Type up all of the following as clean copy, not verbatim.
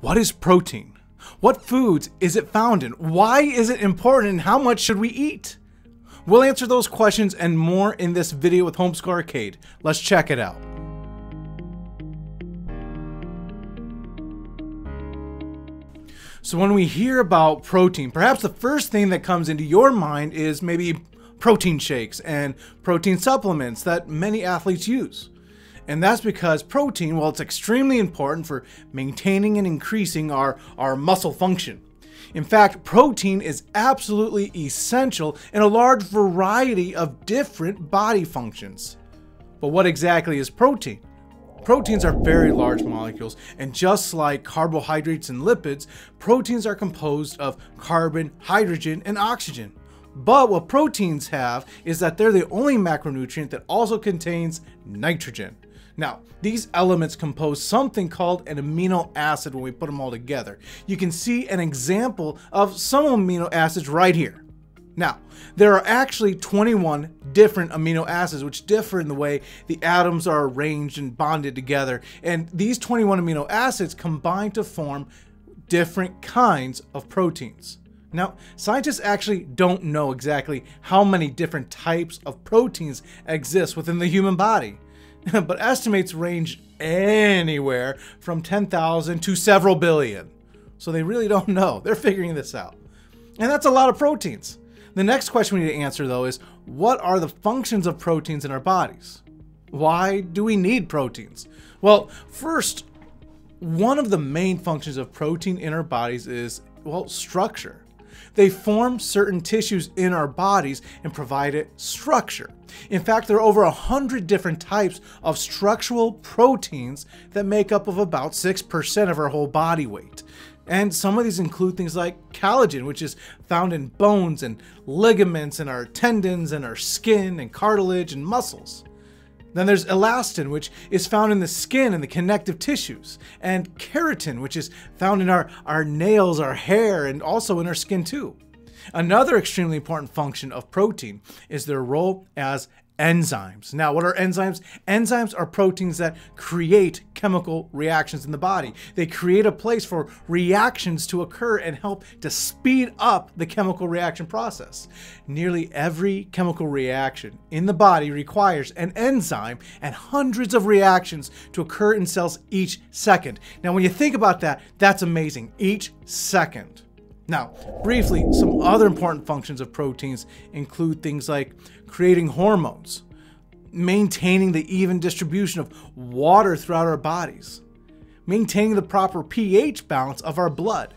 What is protein? What foods is it found in? Why is it important and how much should we eat? We'll answer those questions and more in this video with Homeschool Arcade. Let's check it out. So when we hear about protein, perhaps the first thing that comes into your mind is maybe protein shakes and protein supplements that many athletes use. And that's because protein, well, it's extremely important for maintaining and increasing our muscle function. In fact, protein is absolutely essential in a large variety of different body functions. But what exactly is protein? Proteins are very large molecules, and just like carbohydrates and lipids, proteins are composed of carbon, hydrogen, and oxygen. But what proteins have is that they're the only macronutrient that also contains nitrogen. Now, these elements compose something called an amino acid when we put them all together. You can see an example of some amino acids right here. Now, there are actually 21 different amino acids, which differ in the way the atoms are arranged and bonded together. And these 21 amino acids combine to form different kinds of proteins. Now, scientists actually don't know exactly how many different types of proteins exist within the human body. But estimates range anywhere from 10,000 to several billion. So they really don't know. They're figuring this out. And that's a lot of proteins. The next question we need to answer, though, is what are the functions of proteins in our bodies? Why do we need proteins? Well, first, one of the main functions of protein in our bodies is, well, structure. They form certain tissues in our bodies and provide it structure. In fact, there are over 100 different types of structural proteins that make up of about 6% of our whole body weight. And some of these include things like collagen, which is found in bones and ligaments and our tendons and our skin and cartilage and muscles. Then there's elastin, which is found in the skin and the connective tissues, and keratin, which is found in our nails, our hair, and also in our skin too. Another extremely important function of protein is their role as enzymes. Now, what are enzymes? Enzymes are proteins that create chemical reactions in the body. They create a place for reactions to occur and help to speed up the chemical reaction process. Nearly every chemical reaction in the body requires an enzyme and hundreds of reactions to occur in cells each second. Now, when you think about that, that's amazing. Each second. Now, briefly, some other important functions of proteins include things like creating hormones, maintaining the even distribution of water throughout our bodies, maintaining the proper pH balance of our blood,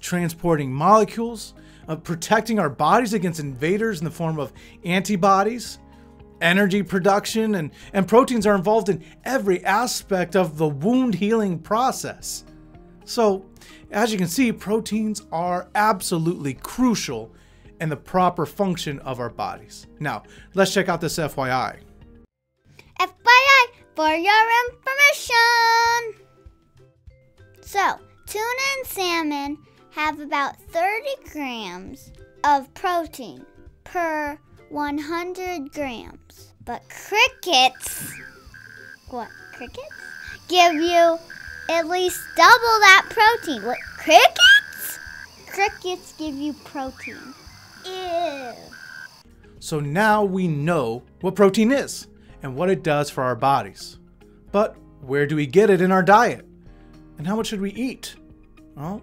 transporting molecules, protecting our bodies against invaders in the form of antibodies, energy production, and proteins are involved in every aspect of the wound healing process. So, as you can see, proteins are absolutely crucial in the proper function of our bodies. Now, let's check out this FYI. FYI, for your information! So, tuna and salmon have about 30 grams of protein per 100 grams. But crickets, what, crickets? Give you at least double that protein. What, crickets? Crickets give you protein. Ew. So now we know what protein is and what it does for our bodies. But where do we get it in our diet? And how much should we eat? Well,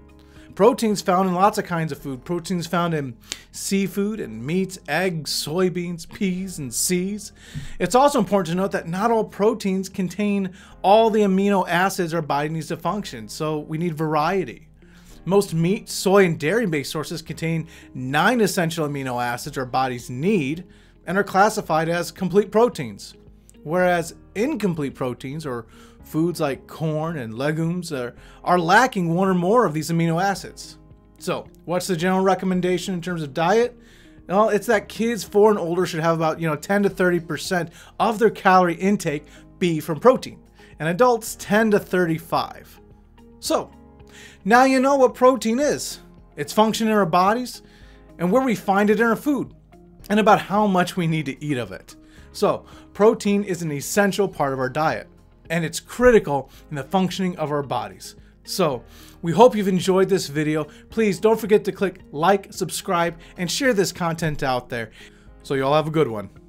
protein's found in lots of kinds of food. Protein's found in seafood and meats, eggs, soybeans, peas, and seeds. It's also important to note that not all proteins contain all the amino acids our body needs to function, so we need variety. Most meat, soy, and dairy-based sources contain 9 essential amino acids our bodies need and are classified as complete proteins, whereas incomplete proteins, or foods like corn and legumes, are lacking one or more of these amino acids. So what's the general recommendation in terms of diet? Well, it's that kids 4 and older should have about 10 to 30% of their calorie intake be from protein, and adults 10 to 35. So now you know what protein is, its function in our bodies, and where we find it in our food, and about how much we need to eat of it. So protein is an essential part of our diet, and it's critical in the functioning of our bodies. So, we hope you've enjoyed this video. Please don't forget to click like, subscribe, and share this content out there. So y'all have a good one.